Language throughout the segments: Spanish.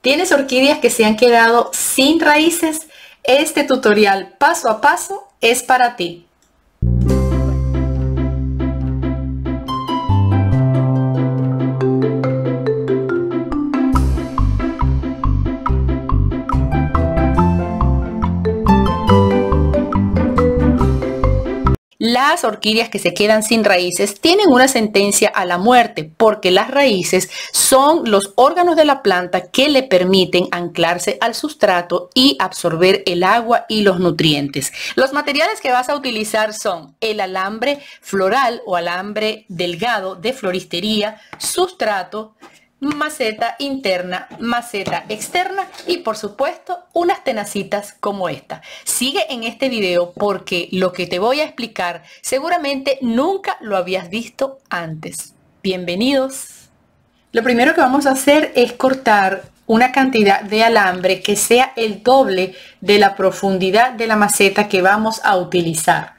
¿Tienes orquídeas que se han quedado sin raíces? Este tutorial paso a paso es para ti. Las orquídeas que se quedan sin raíces tienen una sentencia a la muerte porque las raíces son los órganos de la planta que le permiten anclarse al sustrato y absorber el agua y los nutrientes. Los materiales que vas a utilizar son el alambre floral o alambre delgado de floristería, sustrato, maceta interna, maceta externa y por supuesto unas tenacitas como esta. Sigue en este video porque lo que te voy a explicar seguramente nunca lo habías visto antes. Bienvenidos. Lo primero que vamos a hacer es cortar una cantidad de alambre que sea el doble de la profundidad de la maceta que vamos a utilizar.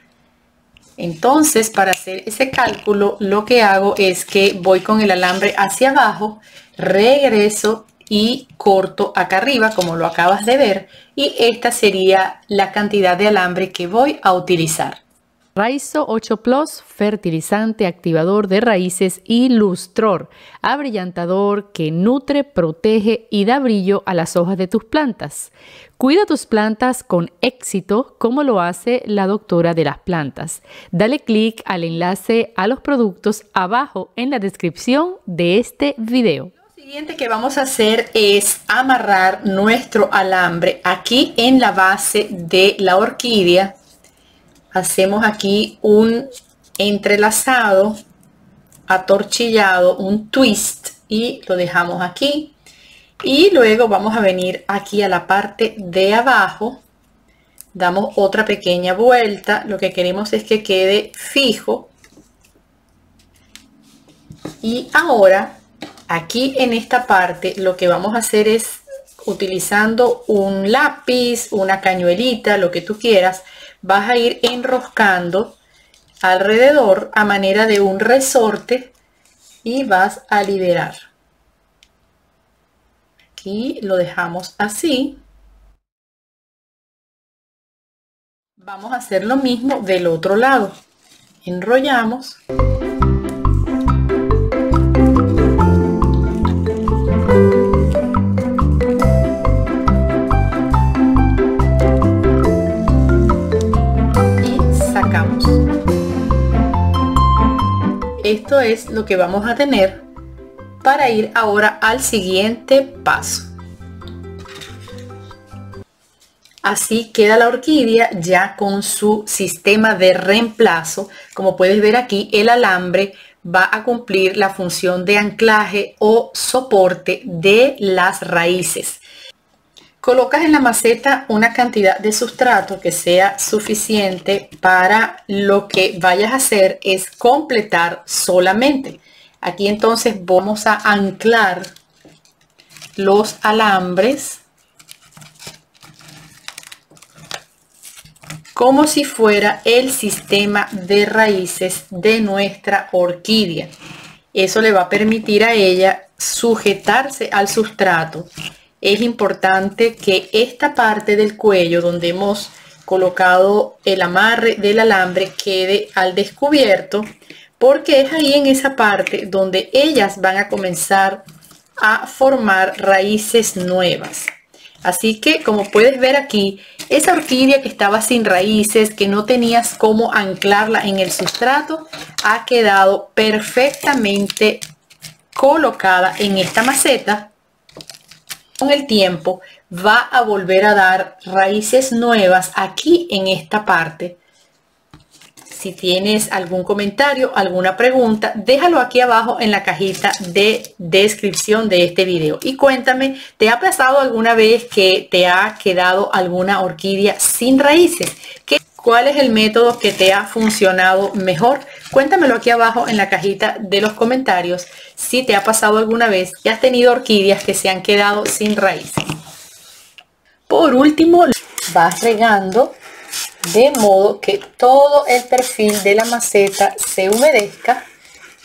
Entonces, para hacer ese cálculo, lo que hago es que voy con el alambre hacia abajo, regreso y corto acá arriba, como lo acabas de ver, y esta sería la cantidad de alambre que voy a utilizar. Rhyzo 8 Plus, fertilizante, activador de raíces y lustror, abrillantador que nutre, protege y da brillo a las hojas de tus plantas. Cuida tus plantas con éxito como lo hace la doctora de las plantas. Dale clic al enlace a los productos abajo en la descripción de este video. Lo siguiente que vamos a hacer es amarrar nuestro alambre aquí en la base de la orquídea. Hacemos aquí un entrelazado, atorchillado, un twist y lo dejamos aquí. Y luego vamos a venir aquí a la parte de abajo, damos otra pequeña vuelta. Lo que queremos es que quede fijo. Y ahora aquí en esta parte lo que vamos a hacer es, utilizando un lápiz, una cañuelita, lo que tú quieras, vas a ir enroscando alrededor a manera de un resorte y vas a liberar. Aquí lo dejamos así. Vamos a hacer lo mismo del otro lado. Enrollamos. Esto es lo que vamos a tener para ir ahora al siguiente paso. Así queda la orquídea ya con su sistema de reemplazo. Como puedes ver aquí, el alambre va a cumplir la función de anclaje o soporte de las raíces. Colocas en la maceta una cantidad de sustrato que sea suficiente para lo que vayas a hacer es completar solamente. Aquí entonces vamos a anclar los alambres como si fuera el sistema de raíces de nuestra orquídea. Eso le va a permitir a ella sujetarse al sustrato. Es importante que esta parte del cuello donde hemos colocado el amarre del alambre quede al descubierto, porque es ahí en esa parte donde ellas van a comenzar a formar raíces nuevas. Así que, como puedes ver aquí, esa orquídea que estaba sin raíces, que no tenías cómo anclarla en el sustrato, ha quedado perfectamente colocada en esta maceta. Con el tiempo va a volver a dar raíces nuevas aquí en esta parte. Si tienes algún comentario, alguna pregunta, déjalo aquí abajo en la cajita de descripción de este video. Y cuéntame, ¿te ha pasado alguna vez que te ha quedado alguna orquídea sin raíces? ¿Cuál es el método que te ha funcionado mejor? Cuéntamelo aquí abajo en la cajita de los comentarios si te ha pasado alguna vez y has tenido orquídeas que se han quedado sin raíces. Por último, vas regando de modo que todo el perfil de la maceta se humedezca.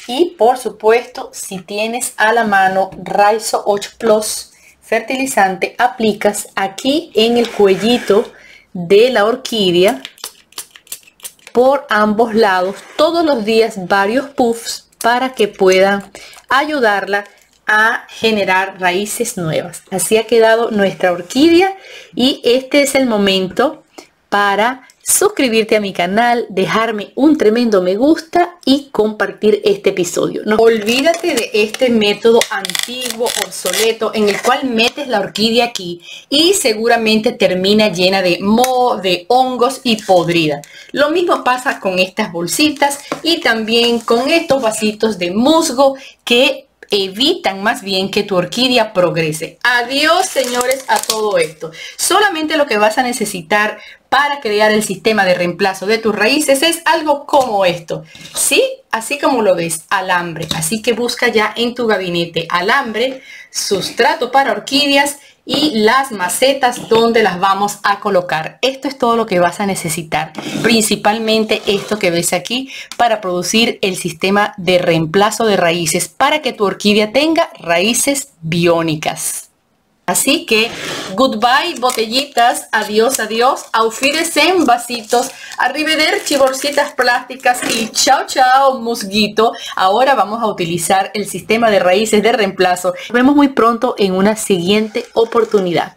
Y por supuesto, si tienes a la mano Rhyzo 8 Plus, fertilizante aplicas aquí en el cuellito de la orquídea por ambos lados todos los días varios puffs para que puedan ayudarla a generar raíces nuevas. Así ha quedado nuestra orquídea y este es el momento para suscribirte a mi canal, dejarme un tremendo me gusta y compartir este episodio. No olvídate de este método antiguo, obsoleto, en el cual metes la orquídea aquí y seguramente termina llena de moho, de hongos y podrida. Lo mismo pasa con estas bolsitas y también con estos vasitos de musgo que evitan más bien que tu orquídea progrese. Adiós, señores, a todo esto. Solamente lo que vas a necesitar para crear el sistema de reemplazo de tus raíces es algo como esto, ¿sí? Así como lo ves, alambre. Así que busca ya en tu gabinete alambre, sustrato para orquídeas y las macetas donde las vamos a colocar. Esto es todo lo que vas a necesitar, principalmente esto que ves aquí para producir el sistema de reemplazo de raíces para que tu orquídea tenga raíces biónicas. Así que goodbye botellitas, adiós, adiós, auf Wiedersehen vasitos, arrivederci bolsitas plásticas y chao, chao musguito. Ahora vamos a utilizar el sistema de raíces de reemplazo. Nos vemos muy pronto en una siguiente oportunidad.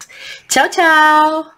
Chao, chao.